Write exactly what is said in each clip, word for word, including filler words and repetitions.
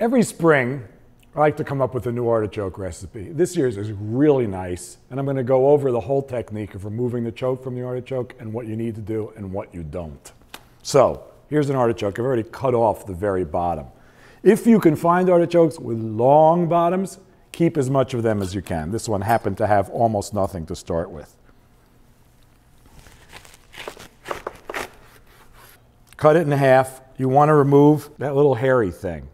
Every spring, I like to come up with a new artichoke recipe. This year's is really nice, and I'm going to go over the whole technique of removing the choke from the artichoke and what you need to do and what you don't. So here's an artichoke. I've already cut off the very bottom. If you can find artichokes with long bottoms, keep as much of them as you can. This one happened to have almost nothing to start with. Cut it in half. You want to remove that little hairy thing.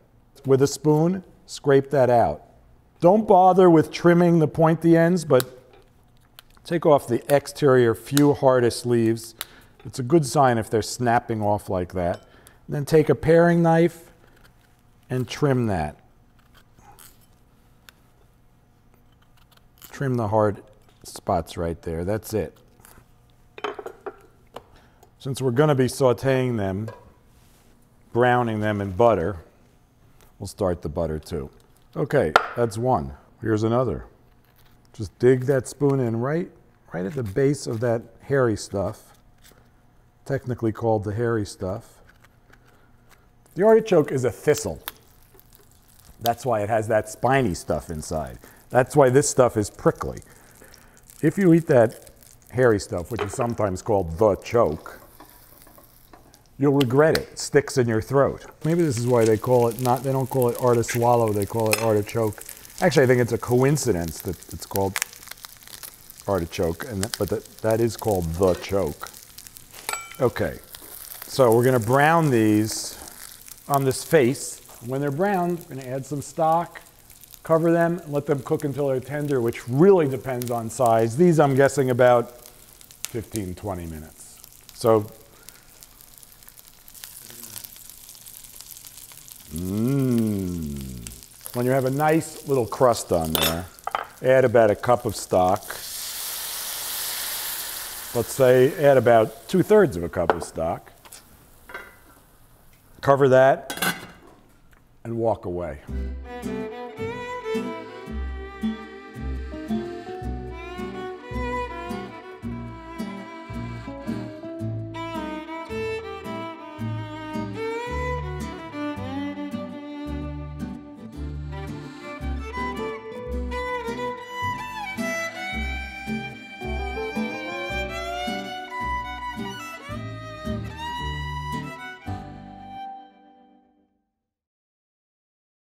With a spoon, scrape that out. Don't bother with trimming the pointy ends, but take off the exterior few hardest leaves. It's a good sign if they're snapping off like that. Then take a paring knife and trim that. Trim the hard spots right there. That's it. Since we're going to be sauteing them, browning them in butter, we'll start the butter too. Okay, that's one. Here's another. Just dig that spoon in right, right at the base of that hairy stuff, technically called the hairy stuff. The artichoke is a thistle. That's why it has that spiny stuff inside. That's why this stuff is prickly. If you eat that hairy stuff, which is sometimes called the choke, you'll regret it. It sticks in your throat. Maybe this is why they call it not, they don't call it artiswallow, they call it artichoke. Actually, I think it's a coincidence that it's called artichoke, and that, but that, that is called the choke. Okay, so we're gonna brown these on this face. When they're browned, we're gonna add some stock, cover them, and let them cook until they're tender, which really depends on size. These I'm guessing about fifteen, twenty minutes. So Mmm. When you have a nice little crust on there, add about a cup of stock. Let's say add about two-thirds of a cup of stock. Cover that and walk away.